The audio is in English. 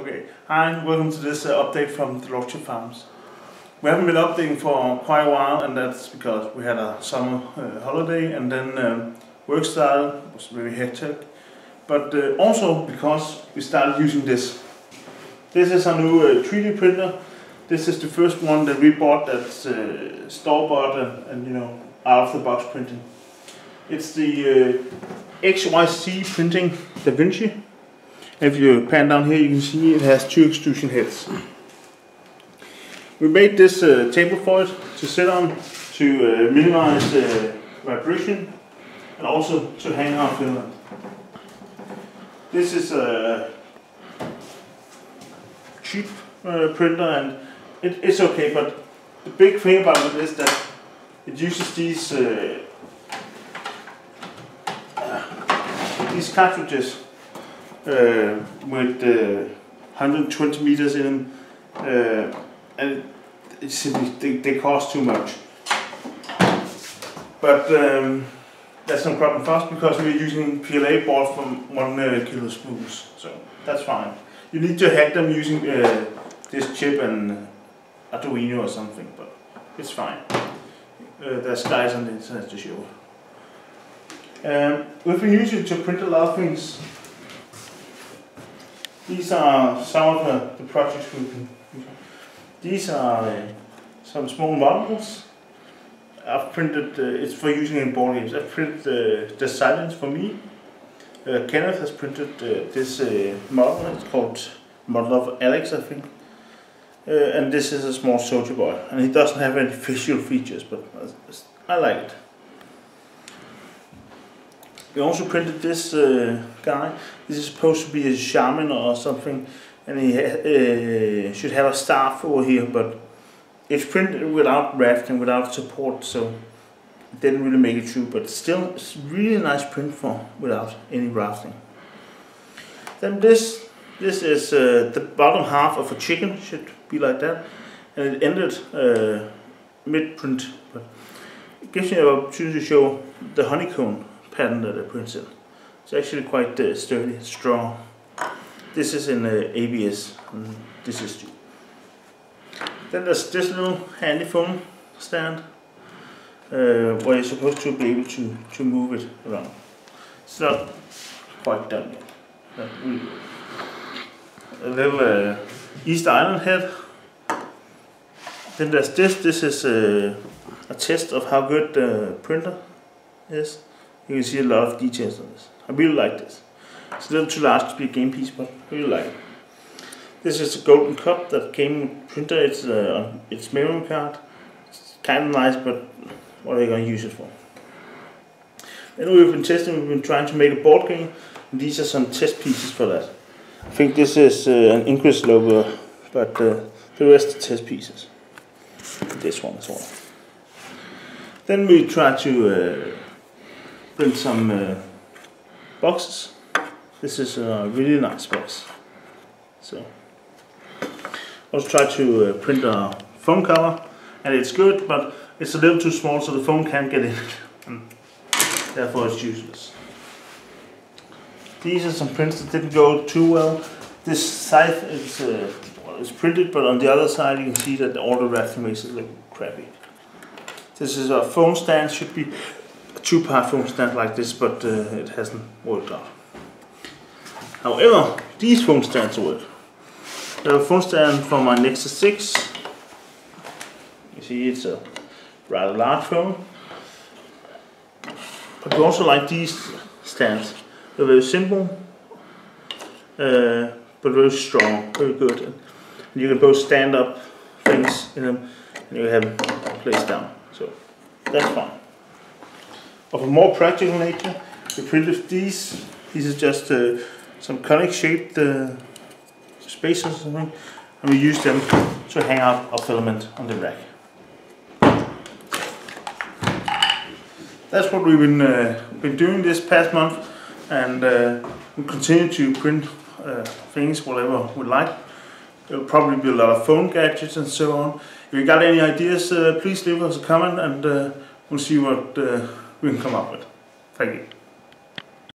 Okay, and welcome to this update from the Lordship Farms. We haven't been updating for quite a while, and that's because we had a summer holiday, and then work style was really hectic. But also because we started using this. This is our new 3D printer. This is the first one that we bought that's store-bought and you know, out-of-the-box printing. It's the XYZ Printing Da Vinci. If you pan down here, you can see it has two extrusion heads. We made this table for it to sit on, to minimize vibration, and also to hang our filament. This is a cheap printer, and it's okay, but the big thing about it is that it uses these cartridges with 120 meters in them, and it simply, they cost too much. But that's no problem for us because we're using PLA board from 1 kilo spools, so that's fine. You need to hack them using this chip and Arduino or something, but it's fine. There's guys on the internet to show. We've been using it to print a lot of things. These are some of the projects we've been using. These are some small models. I've printed, it's for using in board games. I've printed The Silence for me. Kenneth has printed this model. It's called Model of Alex, I think. And this is a small soldier boy. And he doesn't have any visual features, but I like it. We also printed this guy. This is supposed to be a shaman or something, and he should have a staff over here, but it's printed without rafting, without support, so it didn't really make it through, but still it's really nice print for without any rafting. Then this is the bottom half of a chicken, should be like that, and it ended mid-print, but it gives me an opportunity to show the honeycomb pattern that I printed. It's actually quite sturdy, strong. This is in ABS, and this is too. Then there's this little handy phone stand where you're supposed to be able to move it around. It's not quite done yet. A little Easter Island head. Then there's this is a test of how good the printer is. You can see a lot of details on this. I really like this. It's a little too large to be a game piece, but I really like it. This is a golden cup that came with the printer. It's memory card. It's kind of nice, but what are you going to use it for? Then we've been testing. We've been trying to make a board game. And these are some test pieces for that. I think this is an Ingress logo, but the rest are test pieces. This one as well. Then we try to print some boxes. This is a really nice box. So I'll try to print a phone cover, and it's good, but it's a little too small, so the phone can't get in, and therefore it's useless. These are some prints that didn't go too well. This side is well, it's printed, but on the other side you can see that all the wrapping makes it look crappy. This is a phone stand, should be two-part foam stand like this, but it hasn't worked out. However, these foam stands work. The foam stand for my Nexus 6. You see, it's a rather large foam. But we also like these stands. They're very simple, but very strong, very good. And you can both stand up things in them, and you have them placed down. So that's fine. Of a more practical nature, we printed these. These are just some conic shaped spacers or something, and we use them to hang up our filament on the rack. That's what we've been doing this past month, and we'll continue to print things, whatever we like. There'll probably be a lot of phone gadgets and so on. If you got any ideas, please leave us a comment, and we'll see what we can come up with. Thank you.